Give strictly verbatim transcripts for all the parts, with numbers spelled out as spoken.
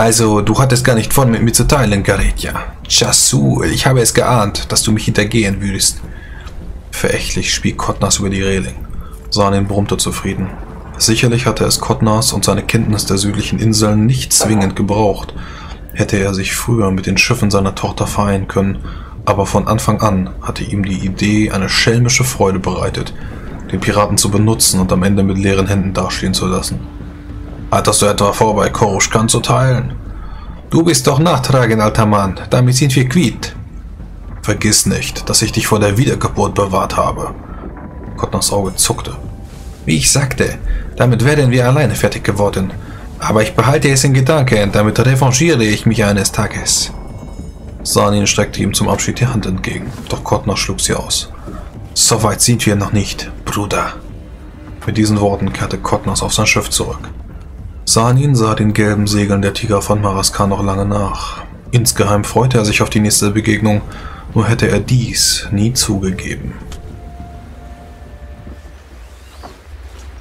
Also, du hattest gar nicht vor, mit mir zu teilen, Caridja. Jasu, ich habe es geahnt, dass du mich hintergehen würdest. Verächtlich spie Kotnas über die Reling. Sanin brummte zufrieden. Sicherlich hatte es Kotnas und seine Kenntnis der südlichen Inseln nicht zwingend gebraucht. Hätte er sich früher mit den Schiffen seiner Tochter vereinen können, aber von Anfang an hatte ihm die Idee eine schelmische Freude bereitet, den Piraten zu benutzen und am Ende mit leeren Händen dastehen zu lassen. Hattest du etwa vor, bei Koroschkan zu teilen? Du bist doch nachtragend, alter Mann, damit sind wir quitt. Vergiss nicht, dass ich dich vor der Wiedergeburt bewahrt habe. Kottners Auge zuckte. Wie ich sagte, damit wären wir alleine fertig geworden. Aber ich behalte es in Gedanken, damit revanchiere ich mich eines Tages. Sanin streckte ihm zum Abschied die Hand entgegen, doch Kottner schlug sie aus. So weit sind wir noch nicht, Bruder. Mit diesen Worten kehrte Kottner auf sein Schiff zurück. Sanin sah den gelben Segeln der Tiger von Maraskan noch lange nach. Insgeheim freute er sich auf die nächste Begegnung, nur hätte er dies nie zugegeben.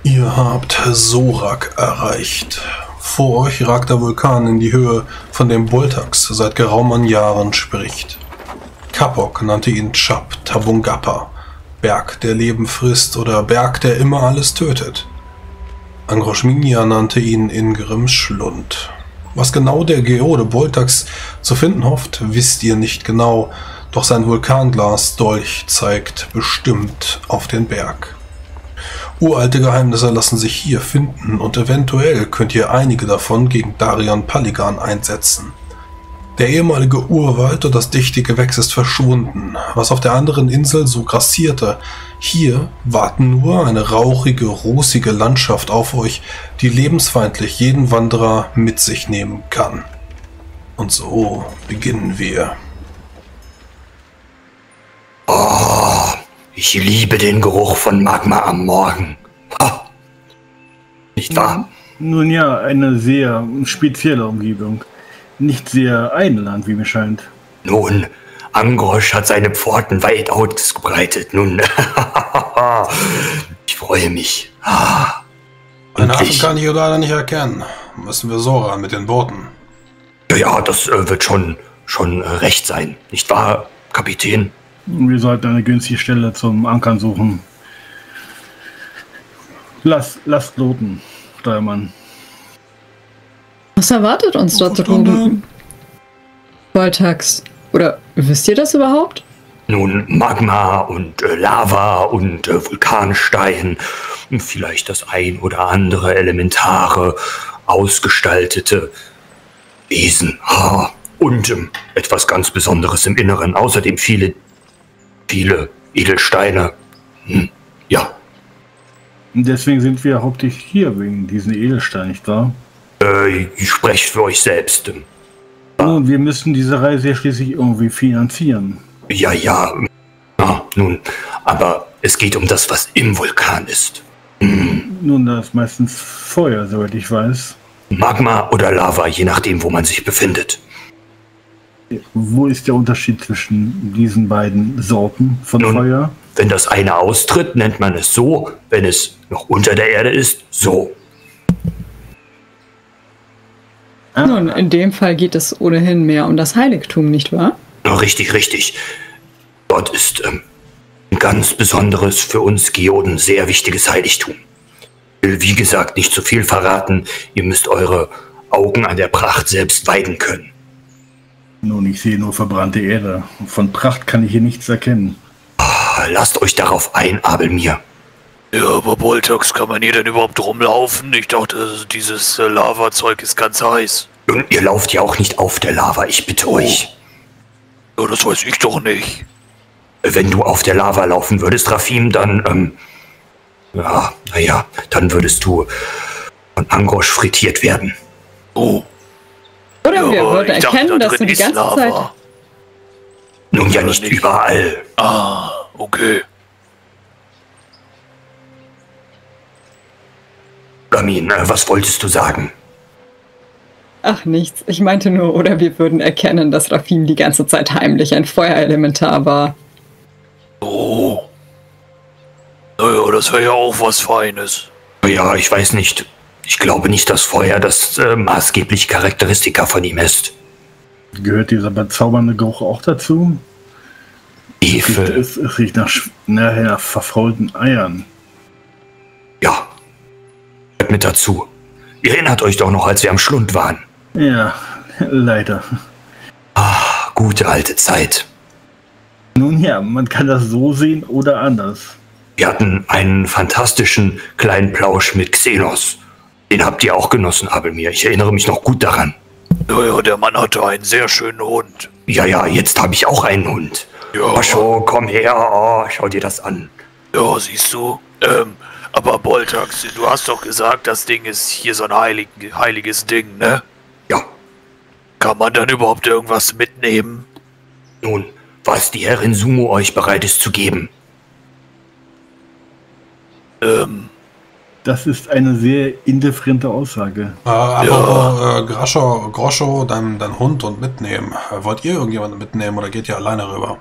Ihr habt Sorak erreicht. Vor euch ragt der Vulkan in die Höhe, von dem Boltax seit geraumen Jahren spricht. Kapok nannte ihn Chab'Tabun'Kappa, Berg, der Leben frisst oder Berg, der immer alles tötet. Angroschminia nannte ihn Ingrims Schlund. Was genau der Geode Boltax zu finden hofft, wisst ihr nicht genau, doch sein Vulkanglas-Dolch zeigt bestimmt auf den Berg. Uralte Geheimnisse lassen sich hier finden und eventuell könnt ihr einige davon gegen Darion Paligan einsetzen. Der ehemalige Urwald und das dichte Gewächs ist verschwunden, was auf der anderen Insel so grassierte. Hier warten nur eine rauchige, rußige Landschaft auf euch, die lebensfeindlich jeden Wanderer mit sich nehmen kann. Und so beginnen wir. Oh. Ich liebe den Geruch von Magma am Morgen. Ha. Nicht wahr? Nun ja, eine sehr spezielle Umgebung. Nicht sehr einladend, wie mir scheint. Nun, Angrosch hat seine Pforten weit ausgebreitet. Nun, ich freue mich. Den Hafen kann ich leider nicht erkennen. Müssen wir Sora mit den Booten. Ja, das äh, wird schon, schon äh, recht sein. Nicht wahr, Kapitän? Wir sollten eine günstige Stelle zum Ankern suchen. Lasst las loten, Steuermann. Was erwartet uns dort drüben? Boltax. Oder wisst ihr das überhaupt? Nun, Magma und äh, Lava und äh, Vulkanstein. Und vielleicht das ein oder andere elementare, ausgestaltete Wesen. Ah, und äh, etwas ganz Besonderes im Inneren. Außerdem viele... Viele Edelsteine. Hm. Ja. Deswegen sind wir hauptsächlich hier, wegen diesen Edelsteinen, nicht wahr? Äh, ich spreche für euch selbst. Oh, wir müssen diese Reise ja schließlich irgendwie finanzieren. Ja, ja. Ja, nun, aber es geht um das, was im Vulkan ist. Hm. Nun, da ist meistens Feuer, soweit ich weiß. Magma oder Lava, je nachdem, wo man sich befindet. Wo ist der Unterschied zwischen diesen beiden Sorten von Nun, Feuer? Wenn das eine austritt, nennt man es so. Wenn es noch unter der Erde ist, so. Nun, in dem Fall geht es ohnehin mehr um das Heiligtum, nicht wahr? Ja, richtig, richtig. Dort ist ähm, ein ganz besonderes, für uns Geoden sehr wichtiges Heiligtum. Ich will, wie gesagt, nicht zu viel verraten. Ihr müsst eure Augen an der Pracht selbst weiden können. Nun, ich sehe nur verbrannte Erde. Von Pracht kann ich hier nichts erkennen. Ah, lasst euch darauf ein, Abelmir. Ja, aber Boltax, kann man hier denn überhaupt rumlaufen? Ich dachte, dieses Lava-Zeug ist ganz heiß. Und ihr lauft ja auch nicht auf der Lava, ich bitte oh. euch. Ja, das weiß ich doch nicht. Wenn du auf der Lava laufen würdest, Raffin, dann, ähm... ja, naja, dann würdest du von Angrosch frittiert werden. Oh. Oder ja, wir würden erkennen, dachte, da dass du die ganze Lava. Zeit... Nun ja, nicht überall. Ah, okay. Gamin, was wolltest du sagen? Ach, nichts. Ich meinte nur, oder wir würden erkennen, dass Raffin die ganze Zeit heimlich ein Feuerelementar war. Oh. Naja, das wäre ja auch was Feines. Ja, ich weiß nicht. Ich glaube nicht, dass Feuer das äh, maßgeblich Charakteristika von ihm ist. Gehört dieser bezaubernde Geruch auch dazu? Efe. Es, es riecht nach, na, nach verfaulten Eiern. Ja. Hört mit dazu. Ihr erinnert euch doch noch, als wir am Schlund waren. Ja, leider. Ah, gute alte Zeit. Nun ja, man kann das so sehen oder anders. Wir hatten einen fantastischen kleinen Plausch mit Xenos. Den habt ihr auch genossen, Abelmir. Ich erinnere mich noch gut daran. Naja, der Mann hatte einen sehr schönen Hund. Ja, ja, jetzt habe ich auch einen Hund. Ja. Pascho, komm her, oh, schau dir das an. Ja, siehst du. Ähm, aber Boltax, du hast doch gesagt, das Ding ist hier so ein heilig, heiliges Ding, ne? Ja. Kann man dann überhaupt irgendwas mitnehmen? Nun, was die Herrin Sumo euch bereit ist zu geben. Ähm... Das ist eine sehr indifferente Aussage. Äh, aber ja. äh, Groscho, Groscho dein, dein Hund und mitnehmen. Wollt ihr irgendjemanden mitnehmen oder geht ihr alleine rüber?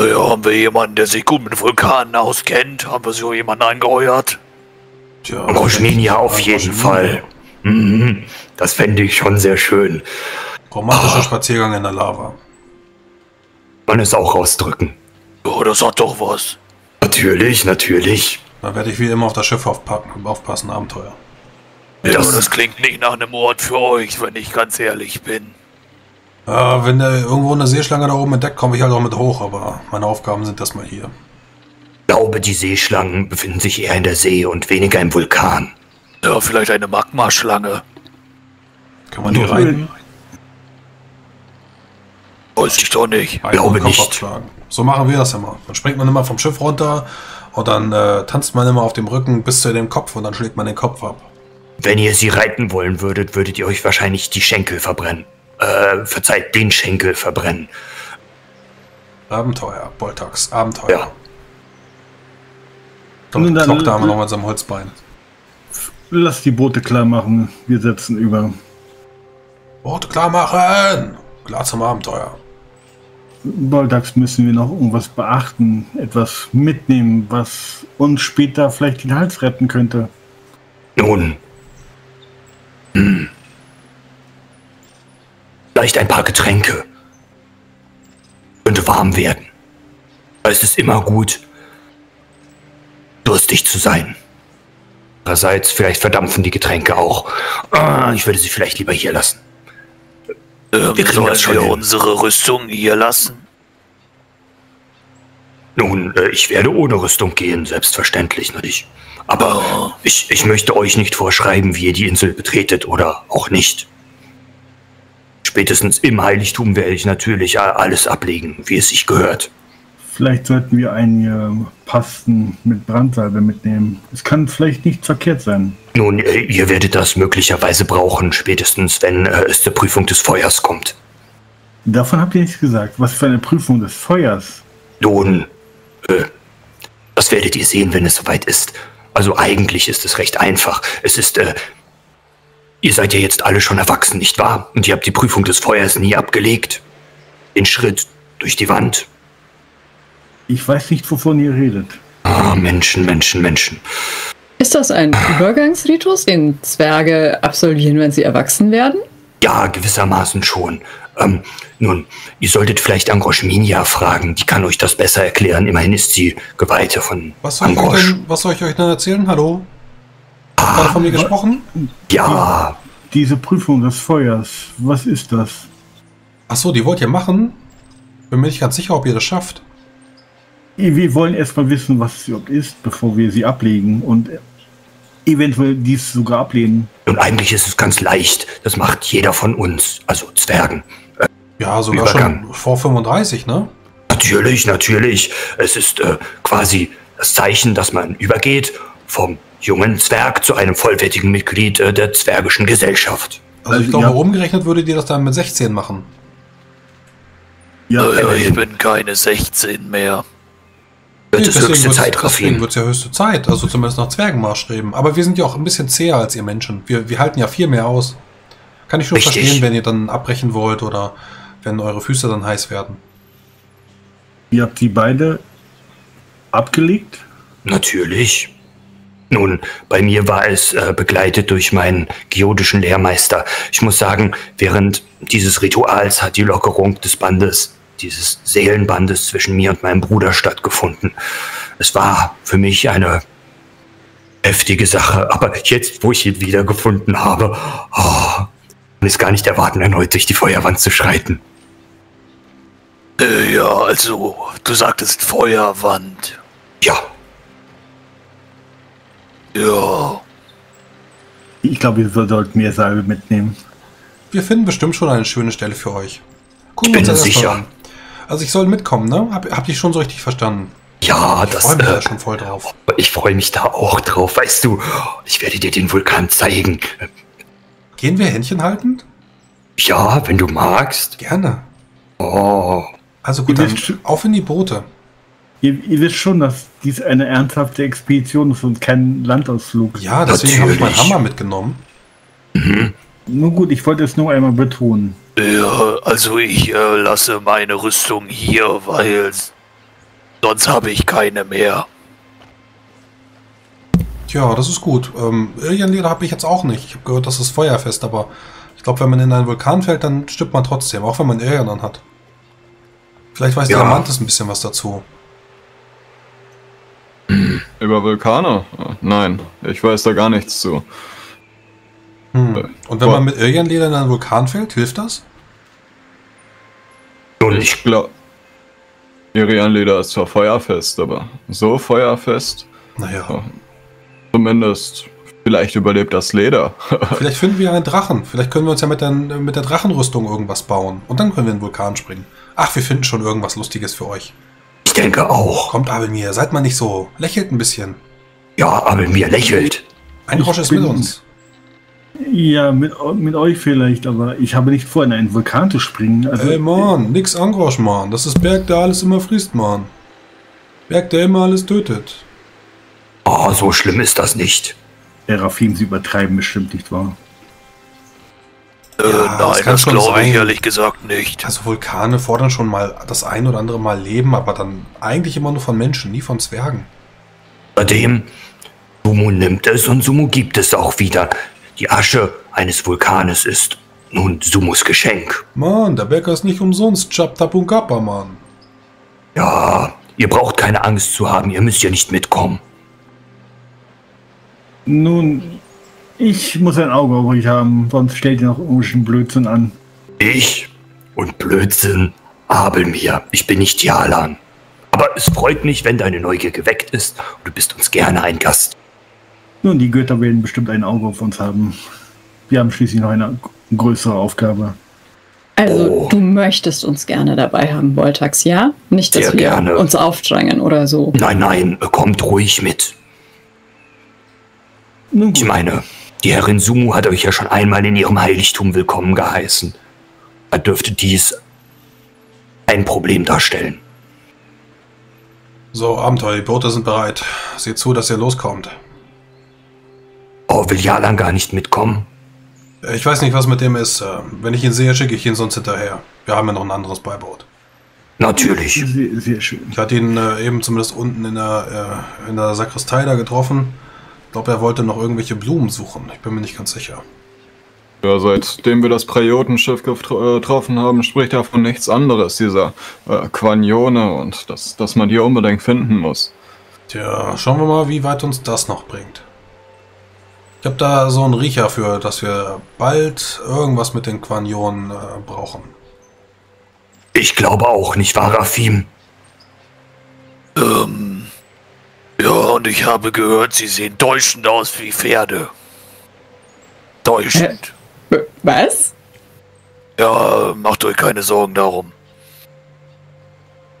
Ja, haben wir jemanden, der sich gut mit Vulkanen auskennt? Haben wir so jemanden eingeheuert? Tja, Angroschminia auf jeden Fall. Mhm. Das fände ich schon sehr schön. Romantischer ah. Spaziergang in der Lava. Man es auch rausdrücken. Ja, das hat doch was. Natürlich, natürlich. Da werde ich wie immer auf das Schiff aufpacken, aufpassen, Abenteuer. Das, das klingt nicht nach einem Ort für euch, wenn ich ganz ehrlich bin. Äh, wenn da irgendwo eine Seeschlange da oben entdeckt, komme ich halt auch mit hoch, aber meine Aufgaben sind erstmal hier. Ich glaube, die Seeschlangen befinden sich eher in der See und weniger im Vulkan. Ja, vielleicht eine Magmaschlange. Kann man die rein? Weiß ich doch nicht. Ich glaube nicht. So machen wir das immer. Dann springt man immer vom Schiff runter und dann äh, tanzt man immer auf dem Rücken bis zu dem Kopf und dann schlägt man den Kopf ab. Wenn ihr sie reiten wollen würdet, würdet ihr euch wahrscheinlich die Schenkel verbrennen. Äh, verzeiht, den Schenkel verbrennen. Abenteuer, Boltax, Abenteuer. Ja. Klockt da haben wir noch mal am Holzbein. Lass die Boote klar machen. Wir setzen über. Boote klar machen! Klar zum Abenteuer. Boltax, müssen wir noch irgendwas beachten, etwas mitnehmen, was uns später vielleicht den Hals retten könnte. Nun. Hm. Vielleicht ein paar Getränke. Könnte warm werden. Es ist immer gut, durstig zu sein. Andererseits, vielleicht verdampfen die Getränke auch. Ich würde sie vielleicht lieber hier lassen. Ähm, wir sollen schon wir unsere Rüstung hier lassen? Nun, ich werde ohne Rüstung gehen, selbstverständlich nicht. Aber oh. ich, ich möchte euch nicht vorschreiben, wie ihr die Insel betretet oder auch nicht. Spätestens im Heiligtum werde ich natürlich alles ablegen, wie es sich gehört. Vielleicht sollten wir einige Pasten mit Brandsalbe mitnehmen. Es kann vielleicht nicht verkehrt sein. Nun, ihr werdet das möglicherweise brauchen, spätestens wenn es zur Prüfung des Feuers kommt. Davon habt ihr nichts gesagt. Was für eine Prüfung des Feuers? Nun, äh, das werdet ihr sehen, wenn es soweit ist. Also eigentlich ist es recht einfach. Es ist, äh, ihr seid ja jetzt alle schon erwachsen, nicht wahr? Und ihr habt die Prüfung des Feuers nie abgelegt. Den Schritt durch die Wand. Ich weiß nicht, wovon ihr redet. Ah, Menschen, Menschen, Menschen. Ist das ein Übergangsritus, den Zwerge absolvieren, wenn sie erwachsen werden? Ja, gewissermaßen schon. Ähm, nun, ihr solltet vielleicht Angroschminia fragen. Die kann euch das besser erklären. Immerhin ist sie Geweihte von was soll Angrosch. Ich denn, was soll ich euch denn erzählen? Hallo? Ah, habt ihr von mir gesprochen? Ja. Die, diese Prüfung des Feuers, was ist das? Achso, die wollt ihr machen? Bin mir nicht ganz sicher, ob ihr das schafft. Wir wollen erstmal wissen, was es überhaupt ist, bevor wir sie ablegen und eventuell dies sogar ablehnen. Und eigentlich ist es ganz leicht. Das macht jeder von uns, also Zwergen. Äh, ja, sogar Übergang. Schon vor fünfunddreißig, ne? Natürlich, natürlich. Es ist äh, quasi das Zeichen, dass man übergeht vom jungen Zwerg zu einem vollwertigen Mitglied äh, der zwergischen Gesellschaft. Also ich glaube, ja. Umgerechnet würdet ihr das dann mit sechzehn machen. Ja, ja, ich bin keine sechzehn mehr. Wird es höchste Zeit, Raffin. Wird es ja höchste Zeit, also zumindest nach Zwergenmaßstäben. Aber wir sind ja auch ein bisschen zäher als ihr Menschen. Wir, wir halten ja viel mehr aus. Kann ich schon Richtig. verstehen, wenn ihr dann abbrechen wollt oder wenn eure Füße dann heiß werden. Ihr habt die beide abgelegt? Natürlich. Nun, bei mir war es äh, begleitet durch meinen geodischen Lehrmeister. Ich muss sagen, während dieses Rituals hat die Lockerung des Bandes, dieses Seelenbandes zwischen mir und meinem Bruder stattgefunden. Es war für mich eine heftige Sache, aber jetzt, wo ich ihn wiedergefunden habe, oh, kann ich es gar nicht erwarten, erneut durch die Feuerwand zu schreiten. Äh, ja, also, du sagtest Feuerwand. Ja. Ja. Ich glaube, ihr sollten mehr Salbe mitnehmen. Wir finden bestimmt schon eine schöne Stelle für euch. Gucken wir uns das sicher an. Also ich soll mitkommen, ne? Hab, hab ich schon so richtig verstanden? Ja, ich das... Ich freue mich äh, da schon voll drauf. Ich freue mich da auch drauf, weißt du. Ich werde dir den Vulkan zeigen. Gehen wir Händchen haltend? Ja, wenn du magst. Gerne. Oh. Also gut, dann auf in die Boote. Ihr, ihr wisst schon, dass dies eine ernsthafte Expedition ist und kein Landausflug. Ja, deswegen habe ich meinen Hammer mitgenommen. Mhm. Nun gut, ich wollte es nur einmal betonen. Ja, also ich äh, lasse meine Rüstung hier, weil sonst habe ich keine mehr. Tja, das ist gut. Ähm, Alien-Leder habe ich jetzt auch nicht. Ich habe gehört, das ist feuerfest, aber ich glaube, wenn man in einen Vulkan fällt, dann stirbt man trotzdem, auch wenn man Alien an hat. Vielleicht weiß ja Diamantes ein bisschen was dazu. Über Vulkane? Nein, ich weiß da gar nichts zu. Hm. Und wenn man mit Alien-Leder in einen Vulkan fällt, hilft das? Und ich glaube, Alien-Leder ist zwar feuerfest, aber so feuerfest. Naja. Zumindest, vielleicht überlebt das Leder. Vielleicht finden wir einen Drachen. Vielleicht können wir uns ja mit der, mit der Drachenrüstung irgendwas bauen. Und dann können wir in den Vulkan springen. Ach, wir finden schon irgendwas Lustiges für euch. Ich denke auch. Kommt, Abelmir, seid mal nicht so. Lächelt ein bisschen. Ja, Abelmir lächelt. Angrosch ist mit uns. Ja, mit, mit euch vielleicht, aber ich habe nicht vor, in einen Vulkan zu springen. Also, ey, Mann, nix Angrosch, Mann. Das ist Berg, der alles immer frisst, Mann. Berg, der immer alles tötet. Oh, so schlimm ist das nicht. Der Raffin, sie übertreiben bestimmt nicht, wahr? Äh, ja, nein, das, das glaube ich ehrlich gesagt nicht. Also Vulkane fordern schon mal das ein oder andere Mal Leben, aber dann eigentlich immer nur von Menschen, nie von Zwergen. Seitdem, Sumo nimmt es und Sumo gibt es auch wieder. Die Asche eines Vulkanes ist nun Sumos Geschenk. Mann, der Bäcker ist nicht umsonst Chab'Tabun'Kappa, Mann. Ja, ihr braucht keine Angst zu haben, ihr müsst ja nicht mitkommen. Nun, ich muss ein Auge auf euch haben, sonst stellt ihr noch irgendwelchen Blödsinn an. Ich und Blödsinn, Abelmir, ich bin nicht Jalan. Aber es freut mich, wenn deine Neugier geweckt ist und du bist uns gerne ein Gast. Nun, die Götter werden bestimmt ein Auge auf uns haben. Wir haben schließlich noch eine größere Aufgabe. Also, oh, du möchtest uns gerne dabei haben, Boltax, ja? Nicht, dass Sehr wir gerne. uns aufdrängen oder so. Nein, nein, kommt ruhig mit. Ich meine, die Herrin Sumo hat euch ja schon einmal in ihrem Heiligtum willkommen geheißen. Da dürfte dies ein Problem darstellen. So, Abenteuer, die Boote sind bereit. Seht zu, dass ihr loskommt. Oh, will Jalan gar nicht mitkommen? Ich weiß nicht, was mit dem ist. Wenn ich ihn sehe, schicke ich ihn sonst hinterher. Wir haben ja noch ein anderes Beiboot. Natürlich. Sehr, sehr schön. Ich hatte ihn äh, eben zumindest unten in der, äh, in der Sakristei da getroffen. Ich glaube, er wollte noch irgendwelche Blumen suchen. Ich bin mir nicht ganz sicher. Ja, seitdem wir das Praiotenschiff getroffen haben, spricht er von nichts anderes, dieser äh, Quanyone und das, dass man die unbedingt finden muss. Tja, schauen wir mal, wie weit uns das noch bringt. Ich habe da so einen Riecher für, dass wir bald irgendwas mit den Quanyonen äh, brauchen. Ich glaube auch, nicht wahr, Raffin? Ähm, ja, und ich habe gehört, sie sehen täuschend aus wie Pferde. Täuschend. Äh, was? Ja, macht euch keine Sorgen darum.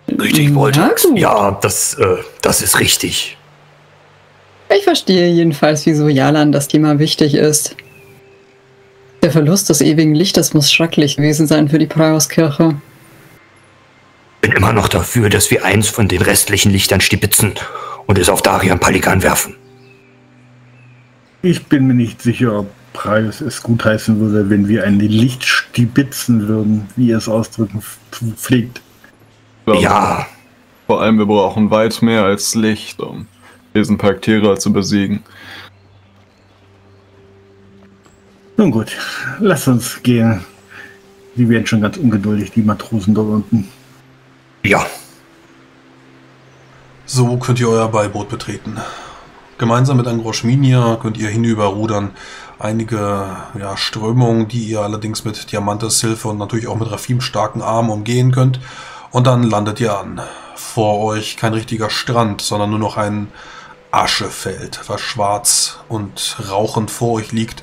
Richtig, Boltax? Ja, das, äh, das ist richtig. Ich verstehe jedenfalls, wieso Jalan das Thema wichtig ist. Der Verlust des ewigen Lichtes muss schrecklich gewesen sein für die Praios-Kirche. Ich bin immer noch dafür, dass wir eins von den restlichen Lichtern stibitzen und es auf Darion Paligan werfen. Ich bin mir nicht sicher, ob Praios es gutheißen würde, wenn wir ein Licht stibitzen würden, wie ihr es ausdrücken pflegt. Ja. Vor allem, wir brauchen weit mehr als Licht, um gewesen, Palktera zu besiegen. Nun gut, lass uns gehen. Die werden schon ganz ungeduldig, die Matrosen dort unten. Ja. So könnt ihr euer Beiboot betreten. Gemeinsam mit Angroschminia könnt ihr hinüberrudern. Einige ja, Strömungen, die ihr allerdings mit Diamantes Hilfe und natürlich auch mit Raffins starken Armen umgehen könnt. Und dann landet ihr an. Vor euch kein richtiger Strand, sondern nur noch ein Aschefeld, was schwarz und rauchend vor euch liegt.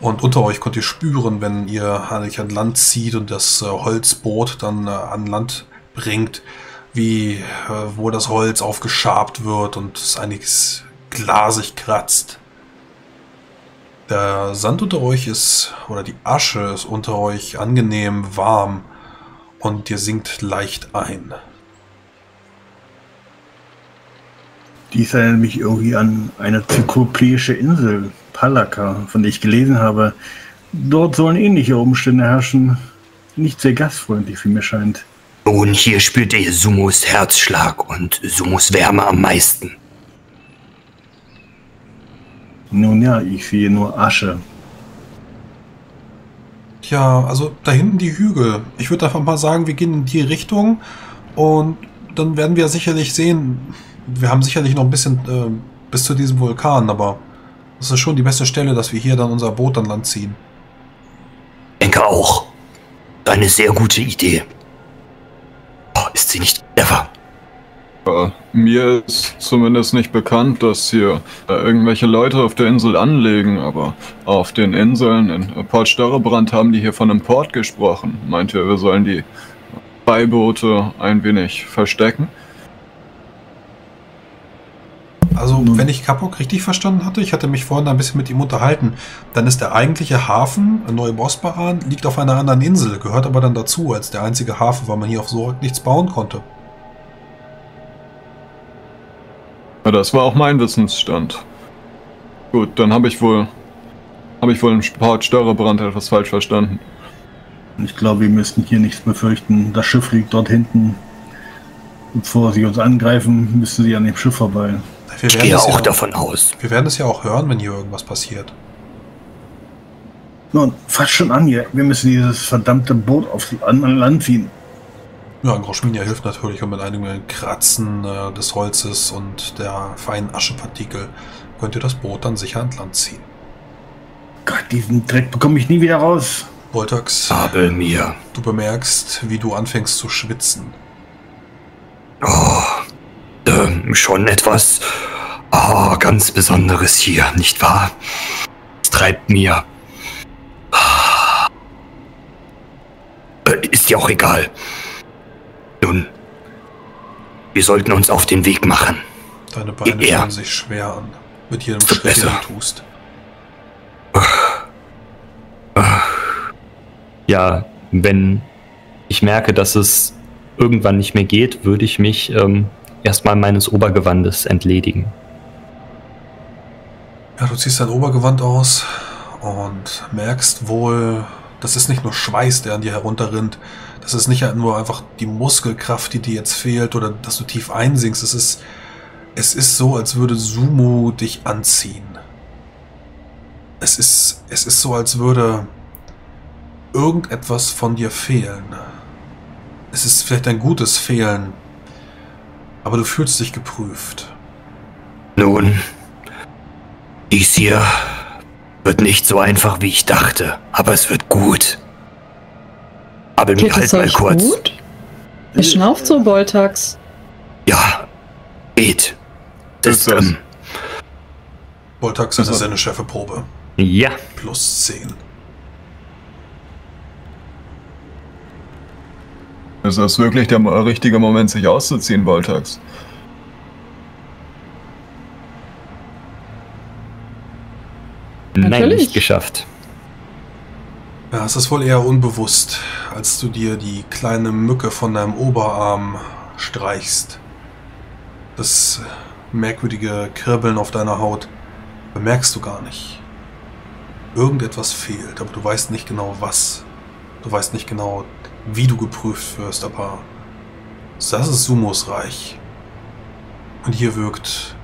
Und unter euch könnt ihr spüren, wenn ihr euch an Land zieht und das äh, Holzboot dann äh, an Land bringt, wie äh, wo das Holz aufgeschabt wird und es einiges glasig kratzt. Der Sand unter euch ist, oder die Asche ist unter euch angenehm warm und ihr sinkt leicht ein. Dies erinnert mich irgendwie an eine zyklopäische Insel, Palaka, von der ich gelesen habe. Dort sollen ähnliche Umstände herrschen. Nicht sehr gastfreundlich, wie mir scheint. Und hier spürt ihr Sumos Herzschlag und Sumos Wärme am meisten. Nun ja, ich sehe nur Asche. Tja, also da hinten die Hügel. Ich würde einfach mal sagen, wir gehen in die Richtung und dann werden wir sicherlich sehen. Wir haben sicherlich noch ein bisschen äh, bis zu diesem Vulkan, aber das ist schon die beste Stelle, dass wir hier dann unser Boot an Land ziehen. Ich denke auch. Eine sehr gute Idee. Oh, ist sie nicht clever? Ja, mir ist zumindest nicht bekannt, dass hier äh, irgendwelche Leute auf der Insel anlegen, aber auf den Inseln in Port Störrebrand haben die hier von einem Port gesprochen. Meint ihr, wir sollen die Beiboote ein wenig verstecken? Also, wenn ich Kapok richtig verstanden hatte, ich hatte mich vorhin ein bisschen mit ihm unterhalten, dann ist der eigentliche Hafen, Neu-Bosparan, liegt auf einer anderen Insel, gehört aber dann dazu als der einzige Hafen, weil man hier auf Sorak nichts bauen konnte. Ja, das war auch mein Wissensstand. Gut, dann habe ich wohl, habe ich wohl im Port Störrebrand etwas falsch verstanden. Ich glaube, wir müssten hier nichts befürchten. Das Schiff liegt dort hinten. Bevor sie uns angreifen, müssen sie an dem Schiff vorbei. Wir ich gehe auch ja, davon aus. Wir werden es ja auch hören, wenn hier irgendwas passiert. Nun, fast schon an hier. Wir müssen dieses verdammte Boot auf an Land ziehen. Ja, Groschminia hilft natürlich und mit einigen Kratzen äh, des Holzes und der feinen Aschepartikel könnt ihr das Boot dann sicher an Land ziehen. Gott, diesen Dreck bekomme ich nie wieder raus. Boltax, Abelmir, du bemerkst, wie du anfängst zu schwitzen. Oh. Ähm, schon etwas oh, ganz Besonderes hier, nicht wahr? Es treibt mir. Äh, ist ja auch egal. Nun, wir sollten uns auf den Weg machen. Deine Beine er, fühlen sich schwer an, mit jedem Schritt, den du tust. Ja, wenn ich merke, dass es irgendwann nicht mehr geht, würde ich mich... Ähm, erstmal meines Obergewandes entledigen. Ja, du ziehst dein Obergewand aus und merkst wohl, das ist nicht nur Schweiß, der an dir herunterrinnt. Das ist nicht nur einfach die Muskelkraft, die dir jetzt fehlt oder dass du tief einsinkst. Es ist, es ist so, als würde Sumo dich anziehen. Es ist, es ist so, als würde irgendetwas von dir fehlen. Es ist vielleicht ein gutes Fehlen. Aber du fühlst dich geprüft. Nun, dies hier wird nicht so einfach, wie ich dachte. Aber es wird gut. Aber mir halt mal kurz. Gut? Er schnauft so, Boltax. Ja, geht. Das ist ähm, Boltax, das ist eine Schärfeprobe. Ja. Plus zehn. Ist das wirklich der richtige Moment, sich auszuziehen, Boltax? Nein, natürlich. Nicht geschafft. Ja, es ist wohl eher unbewusst, als du dir die kleine Mücke von deinem Oberarm streichst. Das merkwürdige Kribbeln auf deiner Haut bemerkst du gar nicht. Irgendetwas fehlt, aber du weißt nicht genau was. Du weißt nicht genau, wie du geprüft wirst, aber das ist Sumos Reich. Und hier wirkt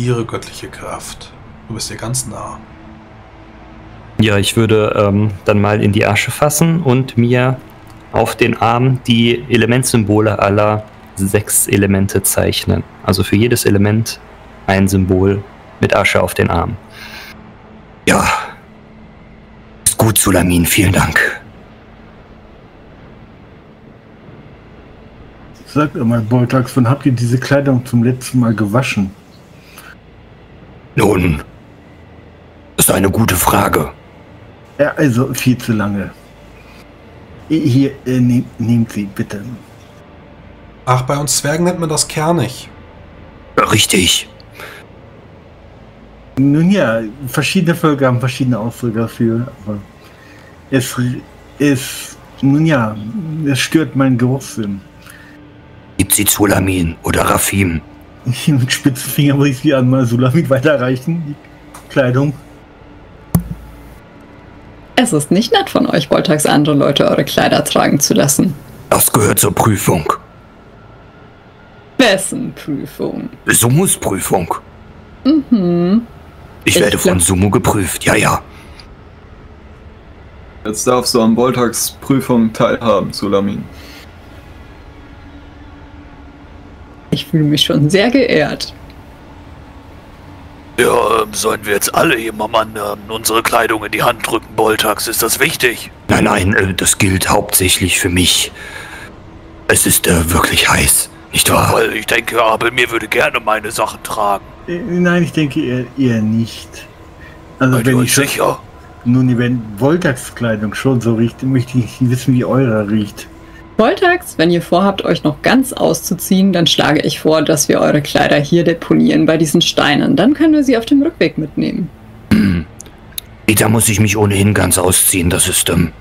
ihre göttliche Kraft. Du bist ihr ganz nah. Ja, ich würde ähm, dann mal in die Asche fassen und mir auf den Arm die Elementsymbole aller sechs Elemente zeichnen. Also für jedes Element ein Symbol mit Asche auf den Arm. Ja. Ist gut, Zulamin, vielen Dank. Sag mal, Boltax, wann habt ihr diese Kleidung zum letzten Mal gewaschen? Nun, ist eine gute Frage. Ja, also viel zu lange. Hier, äh, nehm, nehmt sie, bitte. Ach, bei uns Zwergen nennt man das kernig. Richtig. Nun ja, verschiedene Völker haben verschiedene Ausdrücke dafür, aber es ist, nun ja, es stört meinen Geruchssinn. Gibt sie Zulamin oder Raffin? Mit spitzen Finger muss ich sie an mal Zulamin weiterreichen, die Kleidung. Es ist nicht nett von euch, Boltax, andere Leute eure Kleider tragen zu lassen. Das gehört zur Prüfung. Wessen Prüfung? Sumos Prüfung. Mhm. Ich, ich werde von Sumo geprüft, ja, ja. Jetzt darfst du an Boltax Prüfung teilhaben, Zulamin. Ich fühle mich schon sehr geehrt. Ja, sollen wir jetzt alle jemandem äh, unsere Kleidung in die Hand drücken, Boltax? Ist das wichtig? Nein, nein, das gilt hauptsächlich für mich. Es ist äh, wirklich heiß, nicht wahr? Ja, ich denke, Abelmir würde gerne meine Sachen tragen. Nein, ich denke eher, eher nicht. Also Seid wenn ich schon, sicher? Nun, wenn Boltax Kleidung schon so riecht, möchte ich nicht wissen, wie eure riecht. Boltax, wenn ihr vorhabt, euch noch ganz auszuziehen, dann schlage ich vor, dass wir eure Kleider hier deponieren bei diesen Steinen. Dann können wir sie auf dem Rückweg mitnehmen. Da muss ich mich ohnehin ganz ausziehen, das ist, ähm,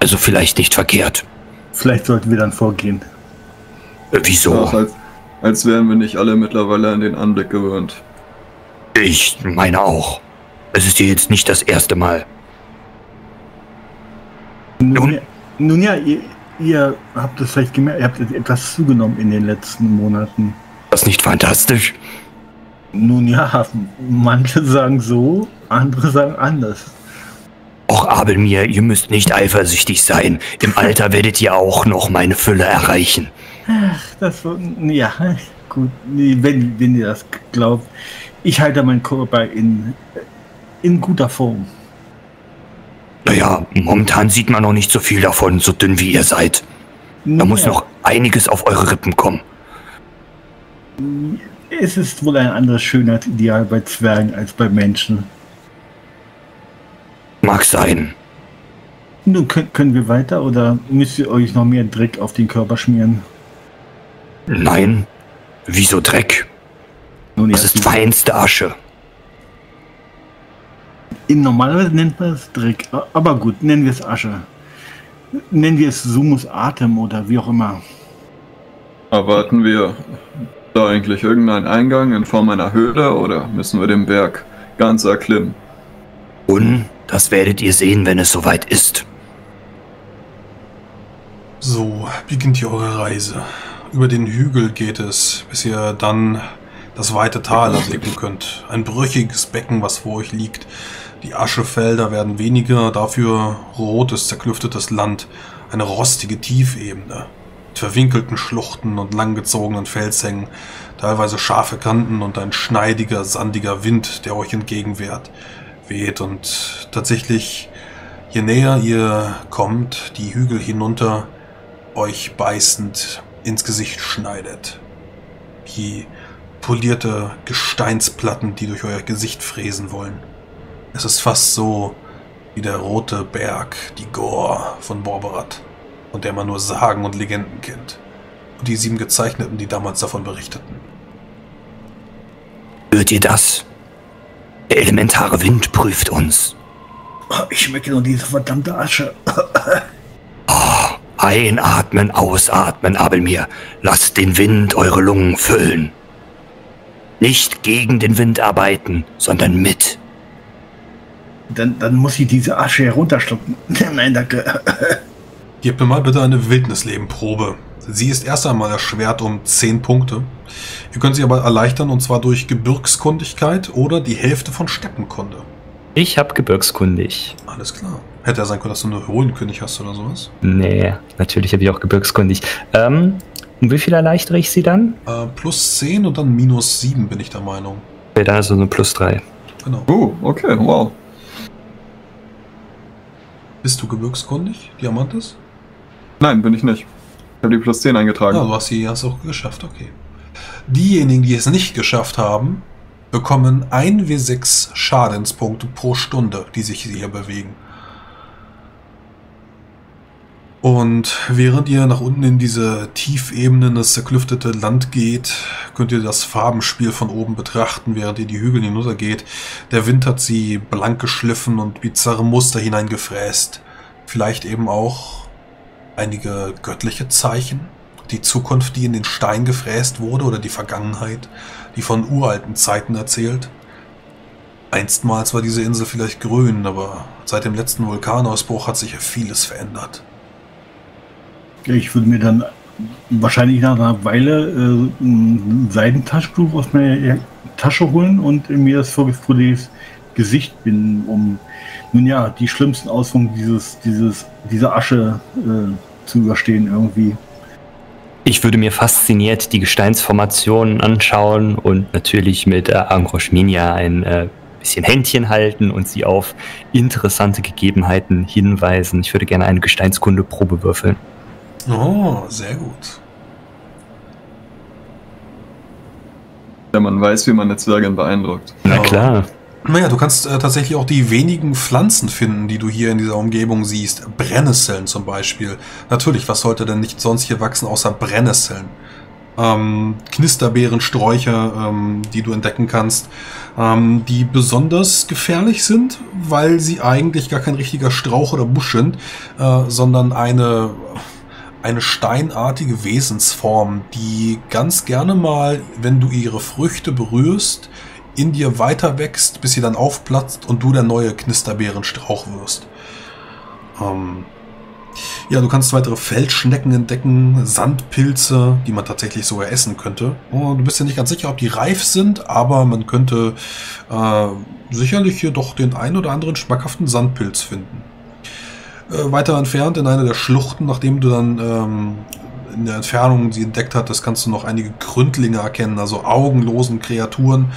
also vielleicht nicht verkehrt. Vielleicht sollten wir dann vorgehen. Äh, wieso? Ach, als, als wären wir nicht alle mittlerweile an den Anblick gewöhnt. Ich meine auch. Es ist hier jetzt nicht das erste Mal. Nun, ja, nun ja, ihr... Ihr habt es vielleicht gemerkt, ihr habt etwas zugenommen in den letzten Monaten. Das ist nicht fantastisch? Nun ja, manche sagen so, andere sagen anders. Och, Abelmir, ihr müsst nicht eifersüchtig sein. Im Alter werdet ihr auch noch meine Fülle erreichen. Ach, das war, ja, gut, wenn, wenn ihr das glaubt. Ich halte meinen Körper in, in guter Form. Naja, momentan sieht man noch nicht so viel davon, so dünn wie ihr seid. Da muss noch einiges auf eure Rippen kommen. Es ist wohl ein anderes Schönheitsideal bei Zwergen als bei Menschen. Mag sein. Nun, können wir weiter oder müsst ihr euch noch mehr Dreck auf den Körper schmieren? Nein. Wieso Dreck? Nun, das ist feinste Asche. Normalerweise nennt man es Dreck, aber gut, nennen wir es Asche. Nennen wir es Sumos Atem oder wie auch immer. Erwarten wir da eigentlich irgendeinen Eingang in Form einer Höhle oder müssen wir den Berg ganz erklimmen? Und das werdet ihr sehen, wenn es soweit ist. So beginnt ihr eure Reise. Über den Hügel geht es, bis ihr dann das weite Tal erblicken könnt. Ein brüchiges Becken, was vor euch liegt. Die Aschefelder werden weniger, dafür rotes, zerklüftetes Land, eine rostige Tiefebene, mit verwinkelten Schluchten und langgezogenen Felshängen, teilweise scharfe Kanten und ein schneidiger, sandiger Wind, der euch entgegenweht, weht. Und tatsächlich, je näher ihr kommt, die Hügel hinunter, euch beißend ins Gesicht schneidet. Wie polierte Gesteinsplatten, die durch euer Gesicht fräsen wollen. Es ist fast so wie der rote Berg, die Gor von Borbarad, von der man nur Sagen und Legenden kennt. Und die sieben Gezeichneten, die damals davon berichteten. Hört ihr das? Der elementare Wind prüft uns. Ich schmecke nur diese verdammte Asche. Oh, einatmen, ausatmen, Abelmir. Lasst den Wind eure Lungen füllen. Nicht gegen den Wind arbeiten, sondern mit. Dann, dann muss ich diese Asche herunterschlucken. Nein, danke. Gebt mir mal bitte eine Wildnisleben-Probe. Sie ist erst einmal erschwert um zehn Punkte. Ihr könnt sie aber erleichtern, und zwar durch Gebirgskundigkeit oder die Hälfte von Steppenkunde. Ich habe Gebirgskundig. Alles klar. Hätte ja sein können, dass du nur Höhlenkönig hast oder sowas. Nee, natürlich habe ich auch Gebirgskundig. Ähm, um wie viel erleichtere ich sie dann? Äh, plus zehn und dann minus sieben, bin ich der Meinung. Okay, dann ist es nur plus drei. Genau. Oh, okay, wow. Bist du gebirgskundig, Diamantes? Nein, bin ich nicht. Ich habe die plus zehn eingetragen. Ja, du hast sie hast auch geschafft, okay. Diejenigen, die es nicht geschafft haben, bekommen ein W sechs Schadenspunkte pro Stunde, die sich hier bewegen. Und während ihr nach unten in diese Tiefebenen, das zerklüftete Land geht, könnt ihr das Farbenspiel von oben betrachten, während ihr die Hügel hinuntergeht. Der Wind hat sie blank geschliffen und bizarre Muster hineingefräst. Vielleicht eben auch einige göttliche Zeichen, die Zukunft, die in den Stein gefräst wurde, oder die Vergangenheit, die von uralten Zeiten erzählt. Einstmals war diese Insel vielleicht grün, aber seit dem letzten Vulkanausbruch hat sich vieles verändert. Ich würde mir dann wahrscheinlich nach einer Weile äh, ein Seidentaschentuch aus meiner Tasche holen und mir das vor das Gesicht binden, um nun ja die schlimmsten Auswirkungen dieses, dieses, dieser Asche äh, zu überstehen irgendwie. Ich würde mir fasziniert die Gesteinsformationen anschauen und natürlich mit äh, Angroschminia ein äh, bisschen Händchen halten und sie auf interessante Gegebenheiten hinweisen. Ich würde gerne eine Gesteinskunde-Probe würfeln. Oh, sehr gut. Ja, man weiß, wie man eine Zwergin beeindruckt. Na klar. Naja, du kannst äh, tatsächlich auch die wenigen Pflanzen finden, die du hier in dieser Umgebung siehst. Brennnesseln zum Beispiel. Natürlich, was sollte denn nicht sonst hier wachsen, außer Brennnesseln? Ähm, Knisterbeerensträucher, ähm, die du entdecken kannst, ähm, die besonders gefährlich sind, weil sie eigentlich gar kein richtiger Strauch oder Busch sind, äh, sondern eine... eine steinartige Wesensform, die ganz gerne mal, wenn du ihre Früchte berührst, in dir weiter wächst, bis sie dann aufplatzt und du der neue Knisterbeerenstrauch wirst. Ähm ja, du kannst weitere Feldschnecken entdecken, Sandpilze, die man tatsächlich sogar essen könnte. Und du bist ja nicht ganz sicher, ob die reif sind, aber man könnte äh, sicherlich hier doch den einen oder anderen schmackhaften Sandpilz finden. Weiter entfernt in einer der Schluchten, nachdem du dann ähm, in der Entfernung sie entdeckt hattest, kannst du noch einige Gründlinge erkennen, also augenlosen Kreaturen,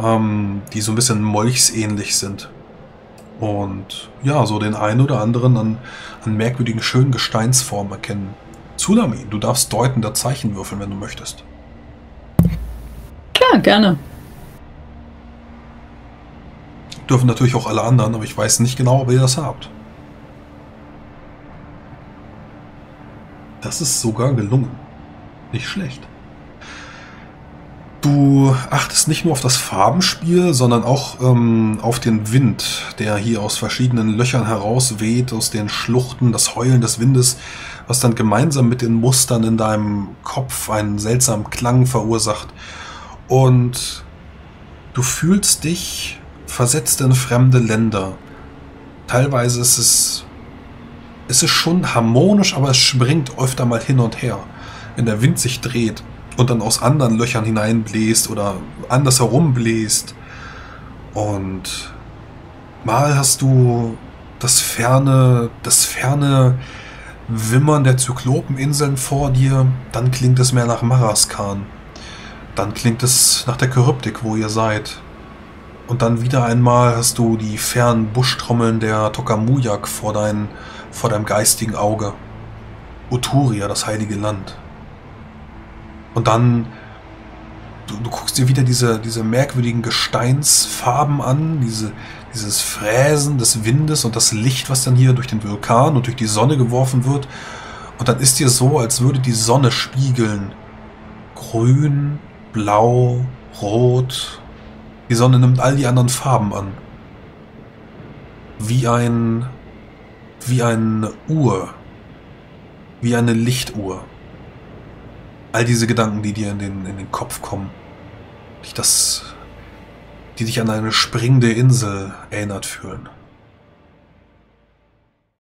ähm, die so ein bisschen molchsähnlich sind. Und ja, so den einen oder anderen an, an merkwürdigen, schönen Gesteinsformen erkennen. Zulamin, du darfst deutender Zeichen würfeln, wenn du möchtest. Klar, gerne. Dürfen natürlich auch alle anderen, aber ich weiß nicht genau, ob ihr das habt. Das ist sogar gelungen. Nicht schlecht. Du achtest nicht nur auf das Farbenspiel, sondern auch ähm, auf den Wind, der hier aus verschiedenen Löchern heraus weht, aus den Schluchten, das Heulen des Windes, was dann gemeinsam mit den Mustern in deinem Kopf einen seltsamen Klang verursacht. Und du fühlst dich versetzt in fremde Länder. Teilweise ist es... Es ist schon harmonisch, aber es springt öfter mal hin und her. Wenn der Wind sich dreht und dann aus anderen Löchern hineinbläst oder anders herumbläst. Und mal hast du das ferne, das ferne Wimmern der Zyklopeninseln vor dir, dann klingt es mehr nach Maraskan. Dann klingt es nach der Charyptik, wo ihr seid. Und dann wieder einmal hast du die fernen Buschtrommeln der Tokamuyak vor deinen vor deinem geistigen Auge. Uturia, das heilige Land. Und dann, du, du guckst dir wieder diese, diese merkwürdigen Gesteinsfarben an, diese, dieses Fräsen des Windes und das Licht, was dann hier durch den Vulkan und durch die Sonne geworfen wird. Und dann ist dir so, als würde die Sonne spiegeln. Grün, blau, rot. Die Sonne nimmt all die anderen Farben an. Wie ein... Wie eine Uhr. Wie eine Lichtuhr. All diese Gedanken, die dir in den, in den Kopf kommen. Die, das, die dich an eine springende Insel erinnert fühlen.